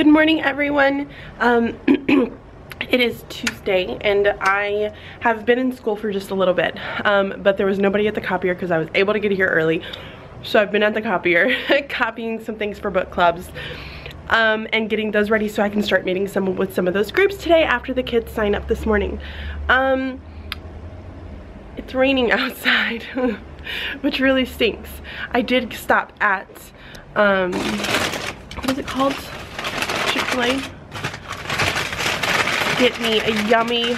Good morning, everyone. It is Tuesday and I have been in school for just a little bit, but there was nobody at the copier because I was able to get here early. So I've been at the copier copying some things for book clubs and getting those ready so I can start meeting someone with some of those groups today after the kids sign up this morning. It's raining outside, which really stinks. I did stop at, what is it called? Chick-fil-A. Get me a yummy,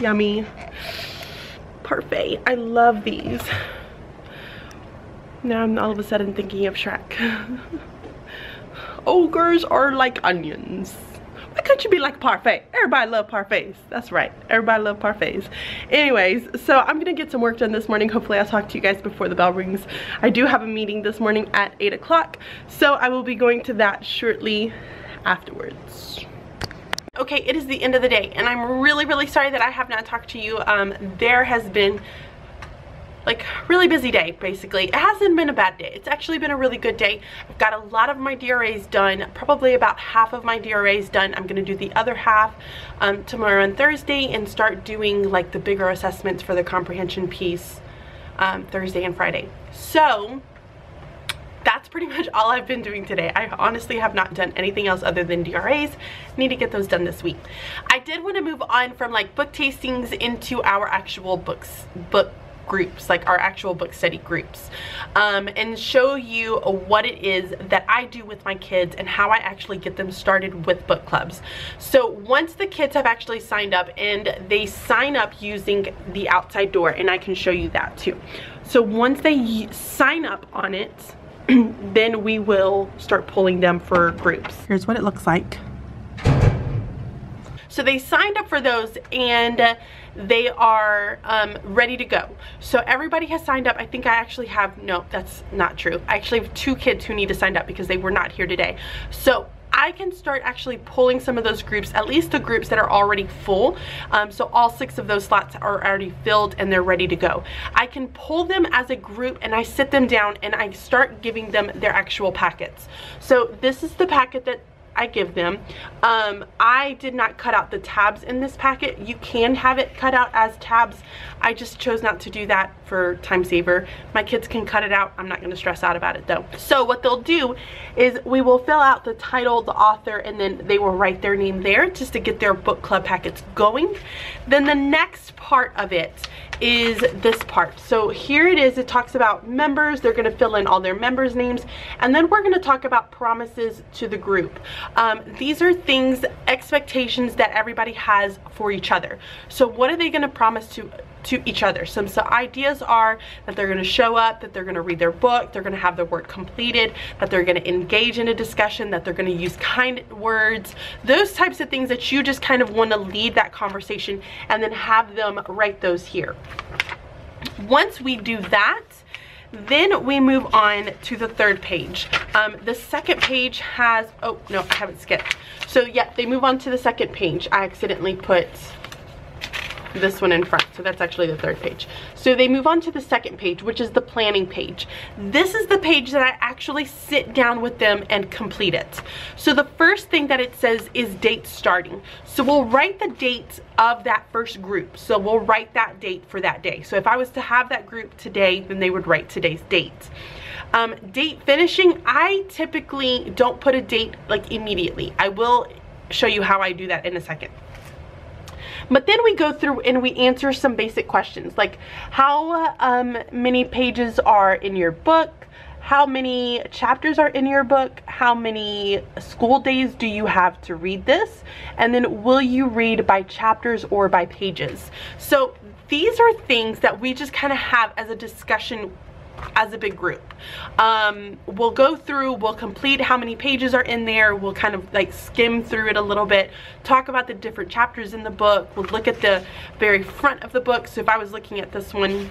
yummy parfait. I love these. Now I'm all of a sudden thinking of Shrek. Ogres are like onions. Why couldn't you be like parfait? Everybody love parfaits. That's right. Everybody love parfaits. Anyways, so I'm gonna get some work done this morning. Hopefully I'll talk to you guys before the bell rings. I do have a meeting this morning at 8 o'clock, so I will be going to that shortly afterwards. Okay, it is the end of the day, and I'm really sorry that I have not talked to you. There has been like really busy day, basically. It hasn't been a bad day. It's actually been a really good day. I've got a lot of my DRAs done, probably about half of my DRAs done. I'm gonna do the other half tomorrow and Thursday and start doing like the bigger assessments for the comprehension piece Thursday and Friday. So that's pretty much all I've been doing today. I honestly have not done anything else other than DRAs. Need to get those done this week. I did want to move on from like book tastings into our actual book groups, like our actual book study groups, and show you what it is that I do with my kids and how I actually get them started with book clubs. So once the kids have actually signed up, and they sign up using the outside door, and I can show you that too. So once they sign up on it, then we will start pulling them for groups. Here's what it looks like. So they signed up for those, and they are ready to go. So everybody has signed up. I think I actually have, no, that's not true. I actually have two kids who need to sign up because they were not here today. So I can start actually pulling some of those groups, at least the groups that are already full. So all 6 of those slots are already filled and they're ready to go. I can pull them as a group, and I sit them down and I start giving them their actual packets. So this is the packet that I give them. I did not cut out the tabs in this packet. You can have it cut out as tabs. I just chose not to do that for time saver. My kids can cut it out. I'm not going to stress out about it though. So what they'll do is we will fill out the title, the author, and then they will write their name there just to get their book club packets going. Then the next part of it is this part. So here it is. It talks about members. They're going to fill in all their members' names, and then we're going to talk about promises to the group. These are things, expectations that everybody has for each other. So what are they going to promise to each other? So ideas are that they're going to show up, that they're going to read their book, they're going to have their work completed, that they're going to engage in a discussion, that they're going to use kind words, those types of things that you just kind of want to lead that conversation, and then have them write those here. Once we do that, then we move on to the third page. The second page has, oh no, I haven't skipped. So yeah, they move on to the second page. I accidentally put this one in front, so that's actually the third page. So they move on to the second page, which is the planning page. This is the page that I actually sit down with them and complete it. So the first thing that it says is date starting. So we'll write the dates of that first group. So we'll write that date for that day. So if I was to have that group today, then they would write today's date. Date finishing, I typically don't put a date like immediately. I will show you how I do that in a second. But then we go through and we answer some basic questions, like how many pages are in your book, how many chapters are in your book, how many school days do you have to read this, and then will you read by chapters or by pages. So these are things that we just kind of have as a discussion as a big group. We'll go through, we'll complete how many pages are in there, we'll kind of like skim through it a little bit, talk about the different chapters in the book, we'll look at the very front of the book. So if I was looking at this one,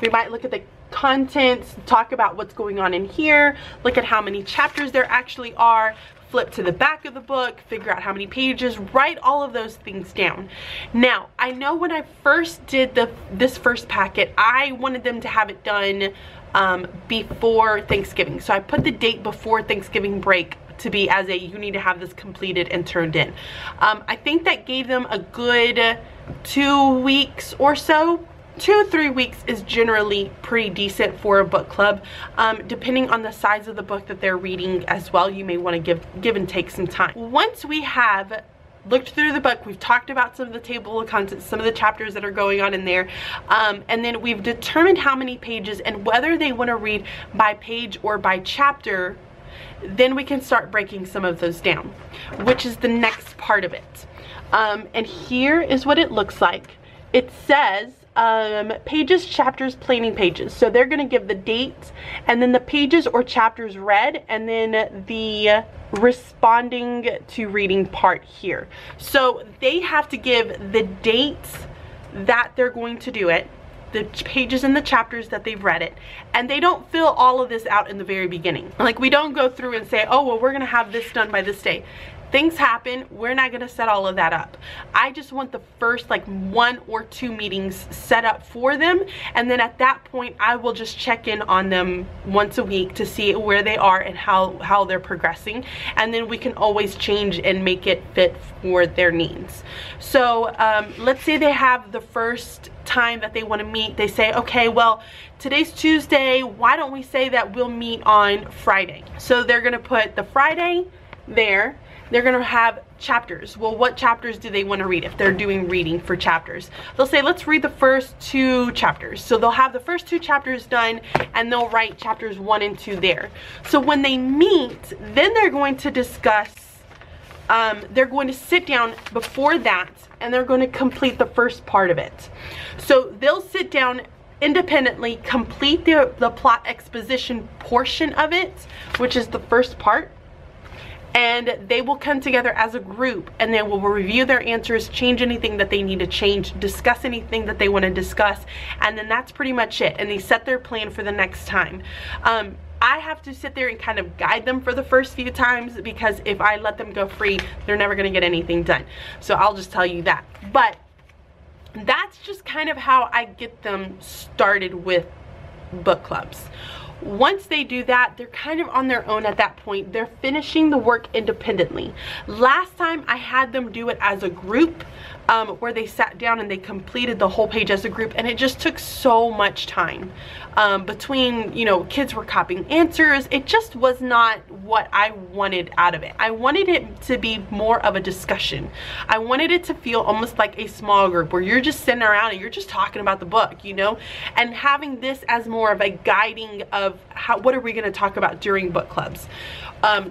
we might look at the contents, talk about what's going on in here, look at how many chapters there actually are, flip to the back of the book, figure out how many pages, write all of those things down. Now, I know when I first did this first packet, I wanted them to have it done before Thanksgiving. So I put the date before Thanksgiving break to be as a, you need to have this completed and turned in. I think that gave them a good 2 weeks or so. 2-3 weeks is generally pretty decent for a book club. Depending on the size of the book that they're reading as well, you may want to give and take some time. Once we have looked through the book, we've talked about some of the table of contents, some of the chapters that are going on in there, and then we've determined how many pages and whether they want to read by page or by chapter, then we can start breaking some of those down, which is the next part of it. And here is what it looks like. It says pages, chapters, planning pages. So they're going to give the dates and then the pages or chapters read and then the responding to reading part here. So they have to give the dates that they're going to do it, the pages and the chapters that they've read it, and they don't fill all of this out in the very beginning. Like, we don't go through and say, oh well, we're gonna have this done by this day. Things happen. We're not gonna set all of that up. I just want the first like 1 or 2 meetings set up for them, and then at that point I will just check in on them once a week to see where they are and how they're progressing, and then we can always change and make it fit for their needs. So let's say they have the first time that they want to meet. They say, okay, well, today's Tuesday, why don't we say that we'll meet on Friday? So they're gonna put the Friday there. They're gonna have chapters. Well, what chapters do they want to read if they're doing reading for chapters? They'll say, let's read the first 2 chapters. So they'll have the first 2 chapters done and they'll write chapters 1 and 2 there. So when they meet, then they're going to discuss, they're going to sit down before that and they're going to complete the first part of it. So they'll sit down independently, complete the plot exposition portion of it, which is the first part. And they will come together as a group and they will review their answers, change anything that they need to change, discuss anything that they want to discuss, and then that's pretty much it. And they set their plan for the next time. I have to sit there and kind of guide them for the first few times, because if I let them go free, they're never going to get anything done. So I'll just tell you that. But that's just kind of how I get them started with book clubs. Once they do that, they're kind of on their own at that point. They're finishing the work independently. Last time I had them do it as a group, where they sat down and they completed the whole page as a group, and it just took so much time. Between, you know, kids were copying answers, it just was not what I wanted out of it. I wanted it to be more of a discussion. I wanted it to feel almost like a small group where you're just sitting around and you're just talking about the book, you know, and having this as more of a guiding of how, what are we going to talk about during book clubs,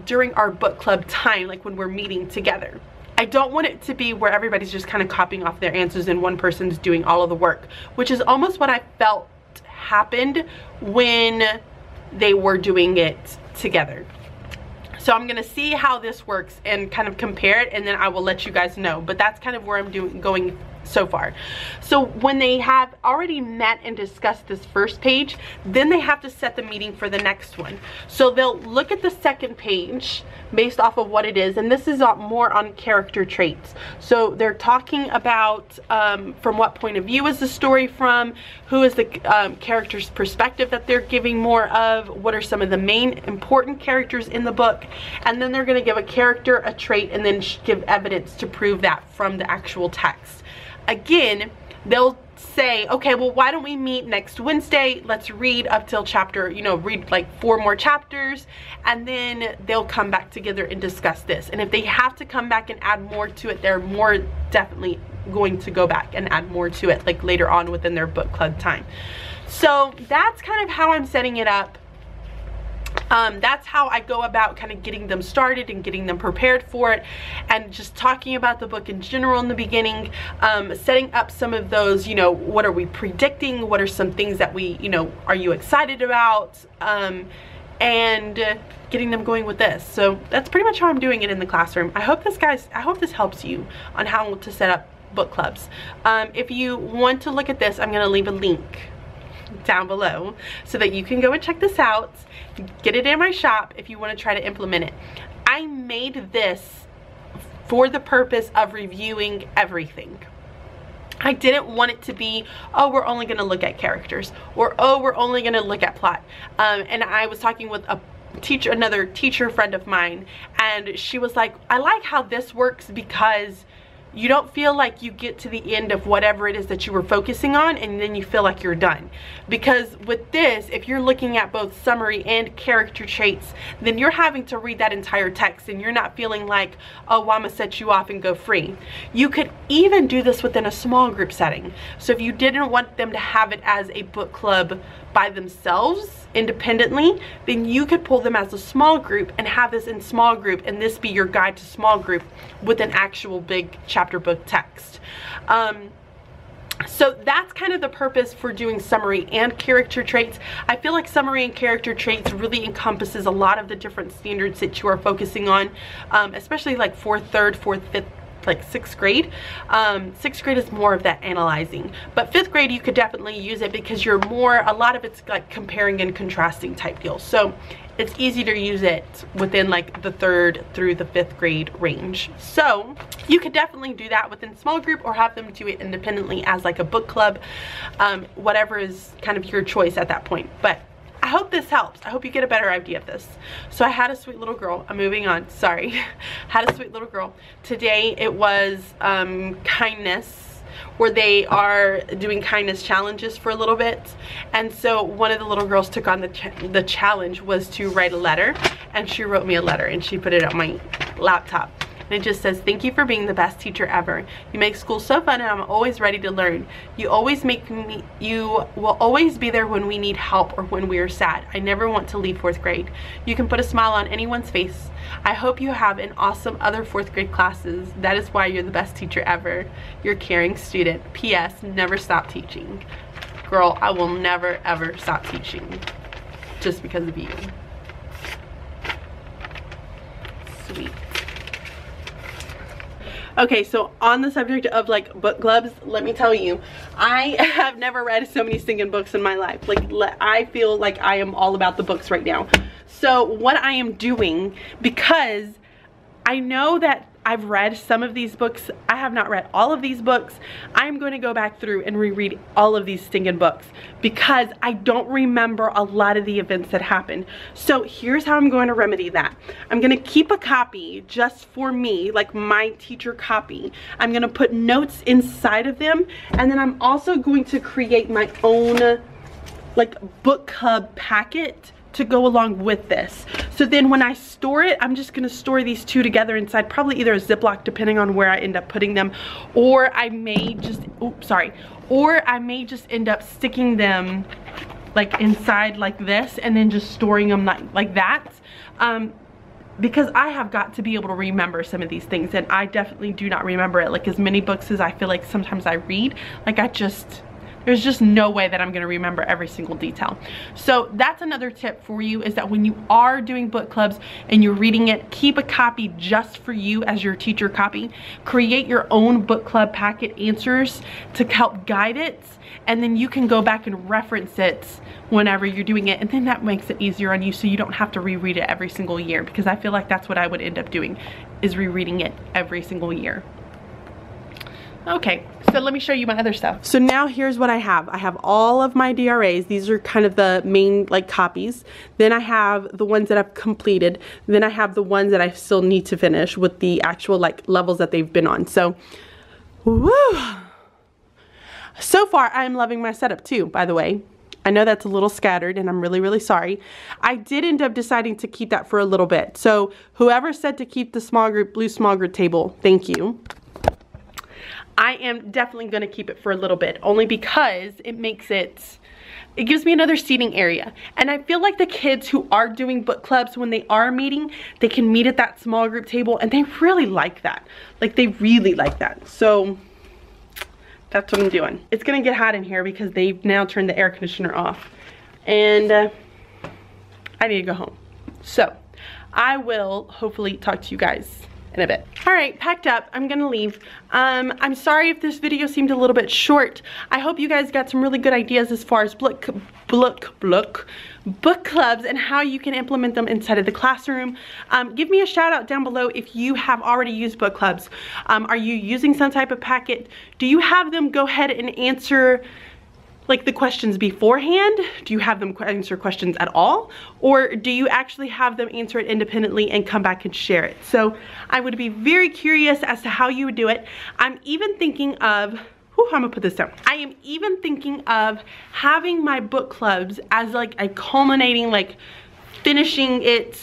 during our book club time, like when we're meeting together. I don't want it to be where everybody's just kind of copying off their answers and one person's doing all of the work, which is almost what I felt happened when they were doing it together. So I'm going to see how this works and kind of compare it, and then I will let you guys know. But that's kind of where I'm going so far. So when they have already met and discussed this first page, then they have to set the meeting for the next one. So they'll look at the second page based off of what it is, and this is more on character traits. So they're talking about from what point of view is the story from, who is the character's perspective that they're giving more of, what are some of the main important characters in the book, and then they're going to give a character, a trait, and then give evidence to prove that from the actual text. Again, they'll say, okay, well, why don't we meet next Wednesday? Let's read up till chapter, you know, read like 4 more chapters, and then they'll come back together and discuss this. And if they have to come back and add more to it, they're more definitely going to go back and add more to it, like later on within their book club time. So that's kind of how I'm setting it up. That's how I go about kind of getting them started and getting them prepared for it, and just talking about the book in general in the beginning, setting up some of those, you know, what are we predicting, what are some things that we, you know, are you excited about, and getting them going with this. So that's pretty much how I'm doing it in the classroom. I hope this helps you on how to set up book clubs. If you want to look at this, I'm going to leave a link down below so that you can go and check this out, get it in my shop if you want to try to implement it. I made this for the purpose of reviewing everything. I didn't want it to be, oh, we're only going to look at characters, or oh, we're only going to look at plot. And I was talking with a teacher, another teacher friend of mine, and she was like, I like how this works because you don't feel like you get to the end of whatever it is that you were focusing on and then you feel like you're done. Because with this, if you're looking at both summary and character traits, then you're having to read that entire text and you're not feeling like, oh, well, I'm gonna set you off and go free. You could even do this within a small group setting. So if you didn't want them to have it as a book club by themselves independently, then you could pull them as a small group and have this in small group, and this be your guide to small group with an actual big chapter book text. So that's kind of the purpose for doing summary and character traits. I feel like summary and character traits really encompasses a lot of the different standards that you are focusing on, especially like fourth, fifth, like sixth grade. Sixth grade is more of that analyzing, but fifth grade you could definitely use it because you're more, a lot of it's like comparing and contrasting type deals. So it's easy to use it within like the 3rd through the 5th grade range. So you could definitely do that within small group or have them do it independently as like a book club, whatever is kind of your choice at that point. But I hope this helps. I hope you get a better idea of this. So I had a sweet little girl. I'm moving on. Sorry. Had a sweet little girl. Today it was kindness, where they are doing kindness challenges for a little bit. And so one of the little girls took on the challenge was to write a letter. And she wrote me a letter and she put it on my laptop. And it just says, thank you for being the best teacher ever. You make school so fun and I'm always ready to learn. You will always be there when we need help or when we are sad. I never want to leave 4th grade. You can put a smile on anyone's face. I hope you have an awesome other 4th grade classes. That is why you're the best teacher ever. Your caring student. P.S. Never stop teaching. Girl, I will never ever stop teaching just because of you. Sweet. Okay, so on the subject of like book clubs, let me tell you, I have never read so many stinking books in my life. Like, I feel like I am all about the books right now. So what I am doing, because I know that I've read some of these books, I have not read all of these books, I'm going to go back through and reread all of these stinking books because I don't remember a lot of the events that happened. So here's how I'm going to remedy that. I'm going to keep a copy just for me, like my teacher copy. I'm going to put notes inside of them, and then I'm also going to create my own like book club packet to go along with this. So then when I store it, I'm just gonna store these two together inside, probably either a Ziploc, depending on where I end up putting them, or I may just, oops, sorry, or I may just end up sticking them like inside like this and then just storing them like that. Because I have got to be able to remember some of these things, and I definitely do not remember it. Like as many books as I feel like sometimes I read, like I just, there's just no way that I'm gonna remember every single detail. So that's another tip for you, is that when you are doing book clubs and you're reading it, keep a copy just for you as your teacher copy. Create your own book club packet answers to help guide it, and then you can go back and reference it whenever you're doing it, and then that makes it easier on you so you don't have to reread it every single year, because I feel like that's what I would end up doing, is rereading it every single year. Okay, so let me show you my other stuff. So now here's what I have. I have all of my DRAs. These are kind of the main like copies. Then I have the ones that I've completed. Then I have the ones that I still need to finish with the actual like levels that they've been on. So, woo! So far, I'm loving my setup too, by the way. I know that's a little scattered and I'm really, really sorry. I did end up deciding to keep that for a little bit. So whoever said to keep the small group, blue small group table, thank you. I am definitely going to keep it for a little bit, only because it makes it, it gives me another seating area. And I feel like the kids who are doing book clubs, when they are meeting, they can meet at that small group table, and they really like that. Like, they really like that. So that's what I'm doing. It's going to get hot in here because they've now turned the air conditioner off, and I need to go home. So I will hopefully talk to you guys in a bit. All right, packed up, I'm gonna leave. I'm sorry if this video seemed a little bit short. I hope you guys got some really good ideas as far as book clubs and how you can implement them inside of the classroom. Give me a shout out down below if you have already used book clubs. Are you using some type of packet? Do you have them go ahead and answer like the questions beforehand? Do you have them answer questions at all? Or do you actually have them answer it independently and come back and share it? So I would be very curious as to how you would do it. I'm even thinking of, I'm gonna put this down. I am even thinking of having my book clubs as like a culminating, like finishing it,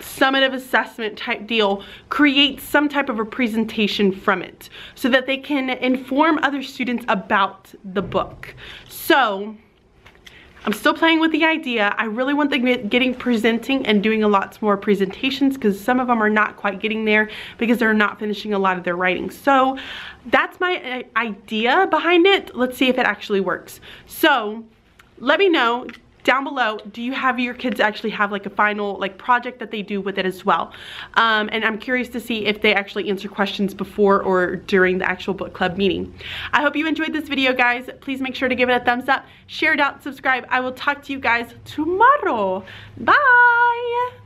summative assessment type deal, create some type of a presentation from it so that they can inform other students about the book. So I'm still playing with the idea. I really want them presenting and doing a lot more presentations because some of them are not quite getting there because they're not finishing a lot of their writing. So that's my idea behind it. Let's see if it actually works. So let me know down below, do you have your kids actually have like a final like project that they do with it as well? And I'm curious to see if they actually answer questions before or during the actual book club meeting. I hope you enjoyed this video, guys. Please make sure to give it a thumbs up, share it out, subscribe. I will talk to you guys tomorrow. Bye.